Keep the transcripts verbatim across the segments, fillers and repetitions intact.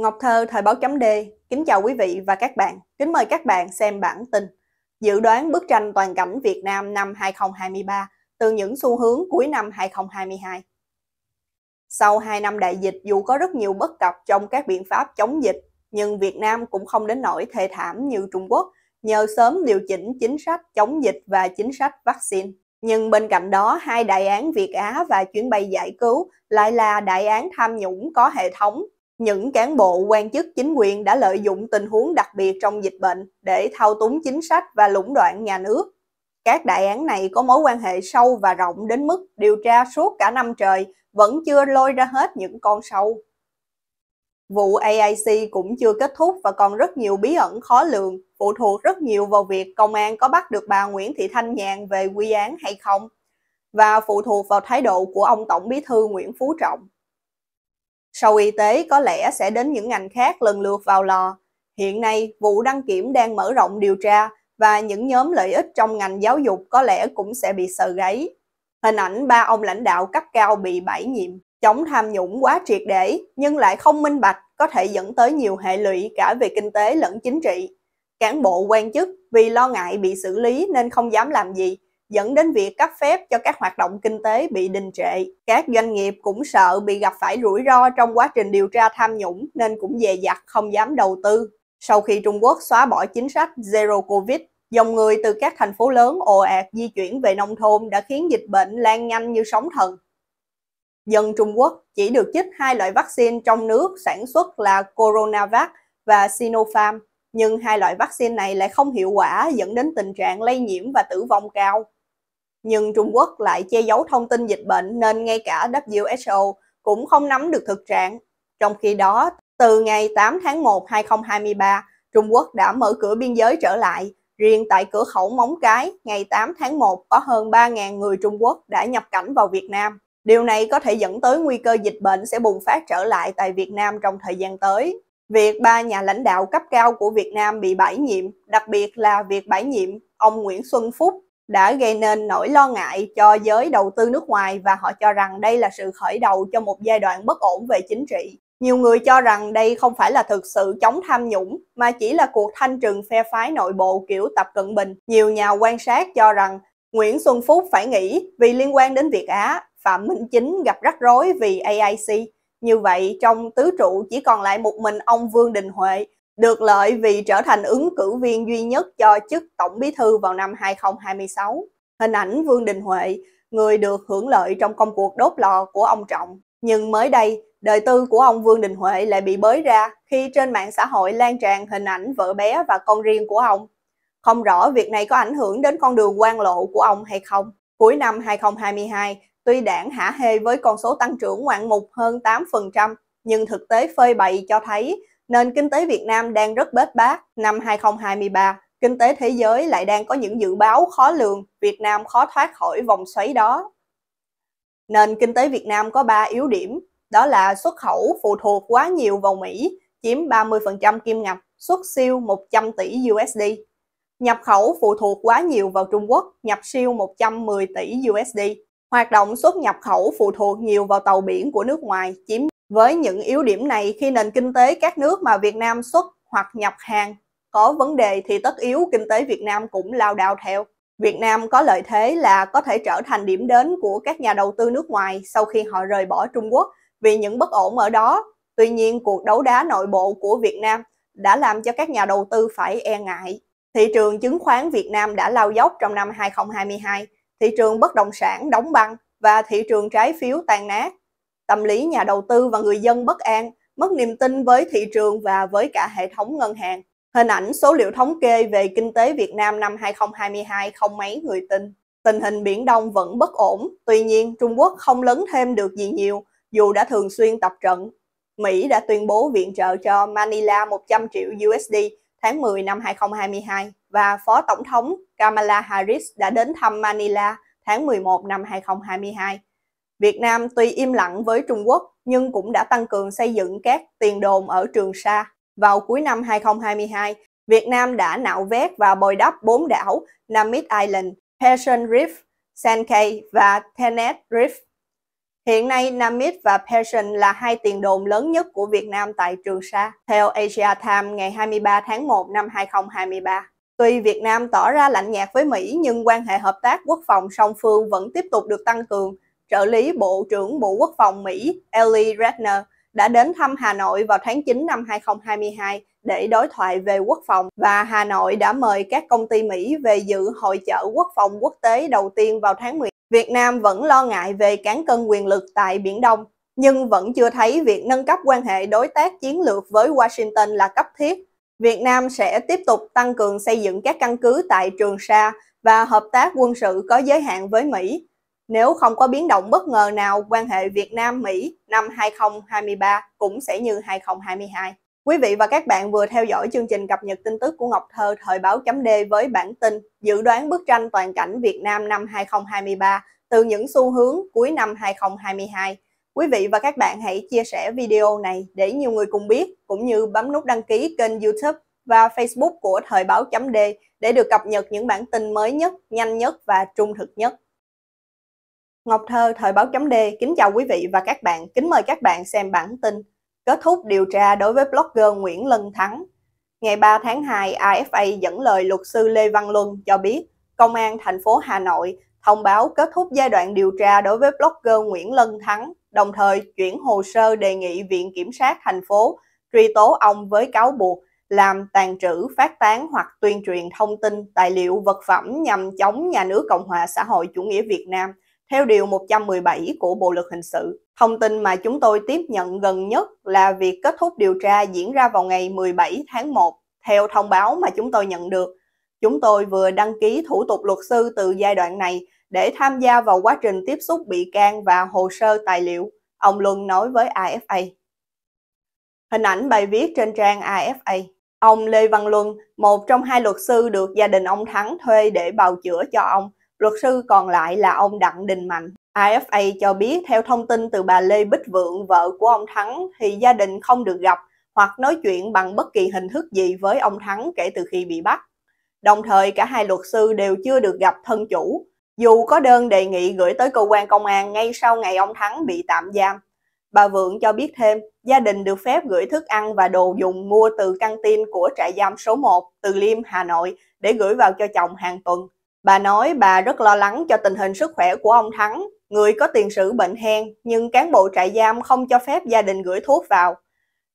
Ngọc Thơ, Thời báo chấm D, kính chào quý vị và các bạn. Kính mời các bạn xem bản tin dự đoán bức tranh toàn cảnh Việt Nam năm hai không hai ba từ những xu hướng cuối năm hai không hai hai. Sau hai năm đại dịch, dù có rất nhiều bất cập trong các biện pháp chống dịch, nhưng Việt Nam cũng không đến nỗi thê thảm như Trung Quốc nhờ sớm điều chỉnh chính sách chống dịch và chính sách vaccine. Nhưng bên cạnh đó, hai đại án Việt Á và chuyến bay giải cứu lại là đại án tham nhũng có hệ thống. Những cán bộ, quan chức, chính quyền đã lợi dụng tình huống đặc biệt trong dịch bệnh để thao túng chính sách và lũng đoạn nhà nước. Các đại án này có mối quan hệ sâu và rộng đến mức điều tra suốt cả năm trời vẫn chưa lôi ra hết những con sâu. Vụ A I C cũng chưa kết thúc và còn rất nhiều bí ẩn khó lường, phụ thuộc rất nhiều vào việc công an có bắt được bà Nguyễn Thị Thanh Nhàn về quy án hay không, và phụ thuộc vào thái độ của ông Tổng Bí thư Nguyễn Phú Trọng. Sau y tế có lẽ sẽ đến những ngành khác lần lượt vào lò. Hiện nay, vụ đăng kiểm đang mở rộng điều tra và những nhóm lợi ích trong ngành giáo dục có lẽ cũng sẽ bị sờ gáy. Hình ảnh ba ông lãnh đạo cấp cao bị bãi nhiệm, chống tham nhũng quá triệt để nhưng lại không minh bạch có thể dẫn tới nhiều hệ lụy cả về kinh tế lẫn chính trị. Cán bộ quan chức vì lo ngại bị xử lý nên không dám làm gì, dẫn đến việc cấp phép cho các hoạt động kinh tế bị đình trệ. Các doanh nghiệp cũng sợ bị gặp phải rủi ro trong quá trình điều tra tham nhũng nên cũng dè dặt không dám đầu tư. Sau khi Trung Quốc xóa bỏ chính sách Zero Covid, dòng người từ các thành phố lớn ồ ạt di chuyển về nông thôn đã khiến dịch bệnh lan nhanh như sóng thần. Dân Trung Quốc chỉ được chích hai loại vaccine trong nước sản xuất là Coronavac và Sinopharm, nhưng hai loại vaccine này lại không hiệu quả dẫn đến tình trạng lây nhiễm và tử vong cao. Nhưng Trung Quốc lại che giấu thông tin dịch bệnh nên ngay cả W H O cũng không nắm được thực trạng. Trong khi đó, từ ngày tám tháng một năm hai không hai ba, Trung Quốc đã mở cửa biên giới trở lại. Riêng tại cửa khẩu Móng Cái, ngày tám tháng một có hơn ba nghìn người Trung Quốc đã nhập cảnh vào Việt Nam. Điều này có thể dẫn tới nguy cơ dịch bệnh sẽ bùng phát trở lại tại Việt Nam trong thời gian tới. Việc ba nhà lãnh đạo cấp cao của Việt Nam bị bãi nhiệm, đặc biệt là việc bãi nhiệm ông Nguyễn Xuân Phúc, đã gây nên nỗi lo ngại cho giới đầu tư nước ngoài và họ cho rằng đây là sự khởi đầu cho một giai đoạn bất ổn về chính trị. Nhiều người cho rằng đây không phải là thực sự chống tham nhũng mà chỉ là cuộc thanh trừng phe phái nội bộ kiểu Tập Cận Bình. Nhiều nhà quan sát cho rằng Nguyễn Xuân Phúc phải nghỉ vì liên quan đến Việt Á, Phạm Minh Chính gặp rắc rối vì A I C. Như vậy, trong tứ trụ chỉ còn lại một mình ông Vương Đình Huệ, được lợi vì trở thành ứng cử viên duy nhất cho chức Tổng Bí thư vào năm hai không hai sáu. Hình ảnh Vương Đình Huệ, người được hưởng lợi trong công cuộc đốt lò của ông Trọng. Nhưng mới đây, đời tư của ông Vương Đình Huệ lại bị bới ra khi trên mạng xã hội lan tràn hình ảnh vợ bé và con riêng của ông. Không rõ việc này có ảnh hưởng đến con đường quan lộ của ông hay không. Cuối năm hai không hai hai, tuy đảng hả hê với con số tăng trưởng ngoạn mục hơn tám phần trăm, nhưng thực tế phơi bày cho thấy nền kinh tế Việt Nam đang rất bết bát. Năm hai không hai ba, kinh tế thế giới lại đang có những dự báo khó lường, Việt Nam khó thoát khỏi vòng xoáy đó. Nền kinh tế Việt Nam có ba yếu điểm, đó là xuất khẩu phụ thuộc quá nhiều vào Mỹ, chiếm ba mươi phần trăm kim ngạch, xuất siêu một trăm tỷ đô la, nhập khẩu phụ thuộc quá nhiều vào Trung Quốc, nhập siêu một trăm mười tỷ đô la. Hoạt động xuất nhập khẩu phụ thuộc nhiều vào tàu biển của nước ngoài. Chiếm với những yếu điểm này, khi nền kinh tế các nước mà Việt Nam xuất hoặc nhập hàng có vấn đề thì tất yếu kinh tế Việt Nam cũng lao đao theo. Việt Nam có lợi thế là có thể trở thành điểm đến của các nhà đầu tư nước ngoài sau khi họ rời bỏ Trung Quốc vì những bất ổn ở đó. Tuy nhiên, cuộc đấu đá nội bộ của Việt Nam đã làm cho các nhà đầu tư phải e ngại. Thị trường chứng khoán Việt Nam đã lao dốc trong năm hai không hai hai. Thị trường bất động sản đóng băng và thị trường trái phiếu tan nát. Tâm lý nhà đầu tư và người dân bất an, mất niềm tin với thị trường và với cả hệ thống ngân hàng. Hình ảnh số liệu thống kê về kinh tế Việt Nam năm hai không hai hai không mấy người tin. Tình hình Biển Đông vẫn bất ổn, tuy nhiên Trung Quốc không lấn thêm được gì nhiều dù đã thường xuyên tập trận. Mỹ đã tuyên bố viện trợ cho Manila một trăm triệu đô la tháng mười năm hai không hai hai và Phó Tổng thống Kamala Harris đã đến thăm Manila tháng mười một năm hai không hai hai. Việt Nam tuy im lặng với Trung Quốc nhưng cũng đã tăng cường xây dựng các tiền đồn ở Trường Sa. Vào cuối năm hai không hai hai, Việt Nam đã nạo vét và bồi đắp bốn đảo Namyit Island, Passion Reef, Sand Cay và Tenet Reef. Hiện nay, Namyit và Passion là hai tiền đồn lớn nhất của Việt Nam tại Trường Sa, theo Asia Times ngày hai mươi ba tháng một năm hai nghìn không trăm hai mươi ba. Tuy Việt Nam tỏ ra lạnh nhạt với Mỹ, nhưng quan hệ hợp tác quốc phòng song phương vẫn tiếp tục được tăng cường. Trợ lý Bộ trưởng Bộ Quốc phòng Mỹ Ellie Ratner đã đến thăm Hà Nội vào tháng chín năm hai nghìn không trăm hai mươi hai để đối thoại về quốc phòng, và Hà Nội đã mời các công ty Mỹ về dự hội chợ quốc phòng quốc tế đầu tiên vào tháng mười. Việt Nam vẫn lo ngại về cán cân quyền lực tại Biển Đông, nhưng vẫn chưa thấy việc nâng cấp quan hệ đối tác chiến lược với Washington là cấp thiết. Việt Nam sẽ tiếp tục tăng cường xây dựng các căn cứ tại Trường Sa và hợp tác quân sự có giới hạn với Mỹ. Nếu không có biến động bất ngờ nào, quan hệ Việt Nam-Mỹ năm hai nghìn không trăm hai mươi ba cũng sẽ như hai nghìn không trăm hai mươi hai. Quý vị và các bạn vừa theo dõi chương trình cập nhật tin tức của Ngọc Thơ thời báo chấm D với bản tin dự đoán bức tranh toàn cảnh Việt Nam năm hai nghìn không trăm hai mươi ba từ những xu hướng cuối năm hai nghìn không trăm hai mươi hai. Quý vị và các bạn hãy chia sẻ video này để nhiều người cùng biết, cũng như bấm nút đăng ký kênh YouTube và Facebook của thời báo chấm D để được cập nhật những bản tin mới nhất, nhanh nhất và trung thực nhất. Ngọc Thơ thời báo chấm D kính chào quý vị và các bạn, kính mời các bạn xem bản tin kết thúc điều tra đối với blogger Nguyễn Lân Thắng. Ngày ba tháng hai, a ép a dẫn lời luật sư Lê Văn Luân cho biết, Công an thành phố Hà Nội thông báo kết thúc giai đoạn điều tra đối với blogger Nguyễn Lân Thắng, đồng thời chuyển hồ sơ đề nghị Viện Kiểm sát thành phố truy tố ông với cáo buộc làm tàng trữ, phát tán hoặc tuyên truyền thông tin, tài liệu, vật phẩm nhằm chống nhà nước Cộng hòa xã hội chủ nghĩa Việt Nam, theo Điều một trăm mười bảy của Bộ Luật Hình sự. Thông tin mà chúng tôi tiếp nhận gần nhất là việc kết thúc điều tra diễn ra vào ngày mười bảy tháng một. Theo thông báo mà chúng tôi nhận được, chúng tôi vừa đăng ký thủ tục luật sư từ giai đoạn này để tham gia vào quá trình tiếp xúc bị can và hồ sơ tài liệu, ông Luân nói với a ép a. Hình ảnh bài viết trên trang a ép a. Ông Lê Văn Luân, một trong hai luật sư được gia đình ông Thắng thuê để bào chữa cho ông. Luật sư còn lại là ông Đặng Đình Mạnh. a ép a cho biết theo thông tin từ bà Lê Bích Vượng, vợ của ông Thắng, thì gia đình không được gặp hoặc nói chuyện bằng bất kỳ hình thức gì với ông Thắng kể từ khi bị bắt. Đồng thời, cả hai luật sư đều chưa được gặp thân chủ, dù có đơn đề nghị gửi tới cơ quan công an ngay sau ngày ông Thắng bị tạm giam. Bà Vượng cho biết thêm, gia đình được phép gửi thức ăn và đồ dùng mua từ căng tin của trại giam số một, Từ Liêm, Hà Nội, để gửi vào cho chồng hàng tuần. Bà nói bà rất lo lắng cho tình hình sức khỏe của ông Thắng, người có tiền sử bệnh hen, nhưng cán bộ trại giam không cho phép gia đình gửi thuốc vào.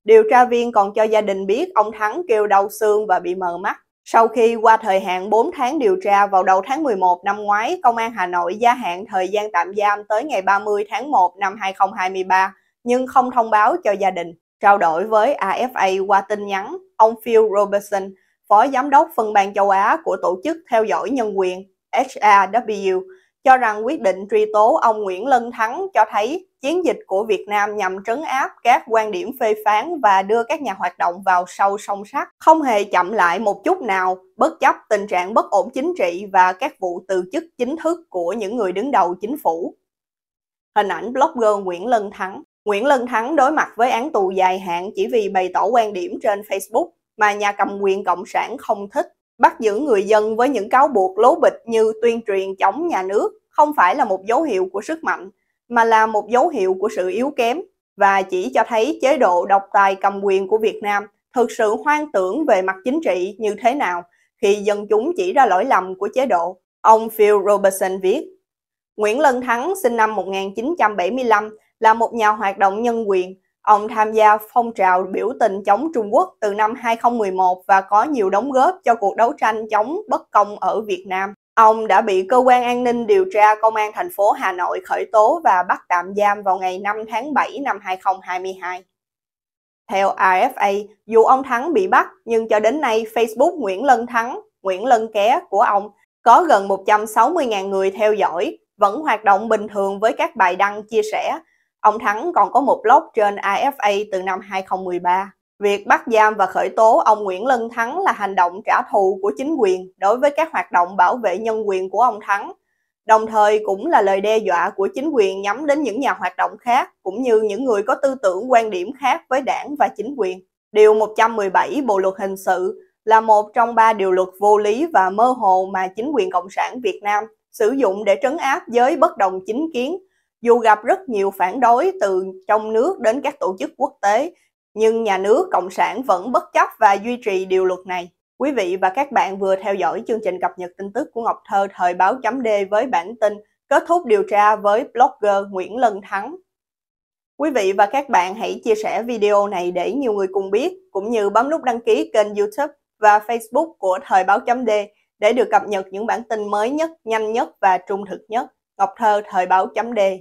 Điều tra viên còn cho gia đình biết ông Thắng kêu đau xương và bị mờ mắt. Sau khi qua thời hạn bốn tháng điều tra vào đầu tháng mười một năm ngoái, Công an Hà Nội gia hạn thời gian tạm giam tới ngày ba mươi tháng một năm hai nghìn không trăm hai mươi ba, nhưng không thông báo cho gia đình. Trao đổi với a ép a qua tin nhắn, ông Phil Robertson, Phó Giám đốc Phân ban châu Á của Tổ chức Theo dõi Nhân quyền H R W, cho rằng quyết định truy tố ông Nguyễn Lân Thắng cho thấy chiến dịch của Việt Nam nhằm trấn áp các quan điểm phê phán và đưa các nhà hoạt động vào sâu song sắt, không hề chậm lại một chút nào, bất chấp tình trạng bất ổn chính trị và các vụ từ chức chính thức của những người đứng đầu chính phủ. Hình ảnh blogger Nguyễn Lân Thắng. Nguyễn Lân Thắng đối mặt với án tù dài hạn chỉ vì bày tỏ quan điểm trên Facebook mà nhà cầm quyền Cộng sản không thích. Bắt giữ người dân với những cáo buộc lố bịch như tuyên truyền chống nhà nước không phải là một dấu hiệu của sức mạnh, mà là một dấu hiệu của sự yếu kém, và chỉ cho thấy chế độ độc tài cầm quyền của Việt Nam thực sự hoang tưởng về mặt chính trị như thế nào khi dân chúng chỉ ra lỗi lầm của chế độ. Ông Phil Robertson viết, Nguyễn Lân Thắng sinh năm một nghìn chín trăm bảy mươi lăm, là một nhà hoạt động nhân quyền. Ông tham gia phong trào biểu tình chống Trung Quốc từ năm hai nghìn không trăm mười một và có nhiều đóng góp cho cuộc đấu tranh chống bất công ở Việt Nam. Ông đã bị Cơ quan An ninh Điều tra Công an thành phố Hà Nội khởi tố và bắt tạm giam vào ngày năm tháng bảy năm hai nghìn không trăm hai mươi hai. Theo a ép a, dù ông Thắng bị bắt, nhưng cho đến nay Facebook Nguyễn Lân Thắng, Nguyễn Lân Ké của ông có gần một trăm sáu mươi nghìn người theo dõi, vẫn hoạt động bình thường với các bài đăng chia sẻ. Ông Thắng còn có một blog trên a ép a từ năm hai nghìn không trăm mười ba. Việc bắt giam và khởi tố ông Nguyễn Lân Thắng là hành động trả thù của chính quyền đối với các hoạt động bảo vệ nhân quyền của ông Thắng, đồng thời cũng là lời đe dọa của chính quyền nhắm đến những nhà hoạt động khác, cũng như những người có tư tưởng quan điểm khác với đảng và chính quyền. Điều một trăm mười bảy Bộ Luật Hình sự là một trong ba điều luật vô lý và mơ hồ mà chính quyền Cộng sản Việt Nam sử dụng để trấn áp giới bất đồng chính kiến, Dù gặp rất nhiều phản đối từ trong nước đến các tổ chức quốc tế, nhưng nhà nước Cộng sản vẫn bất chấp và duy trì điều luật này. Quý vị và các bạn vừa theo dõi chương trình cập nhật tin tức của Ngọc Thơ thời báo chấm D với bản tin kết thúc điều tra với blogger Nguyễn Lân Thắng. Quý vị và các bạn hãy chia sẻ video này để nhiều người cùng biết, cũng như bấm nút đăng ký kênh YouTube và Facebook của thời báo chấm D để được cập nhật những bản tin mới nhất, nhanh nhất và trung thực nhất. Ngọc Thơ thời báo chấm D.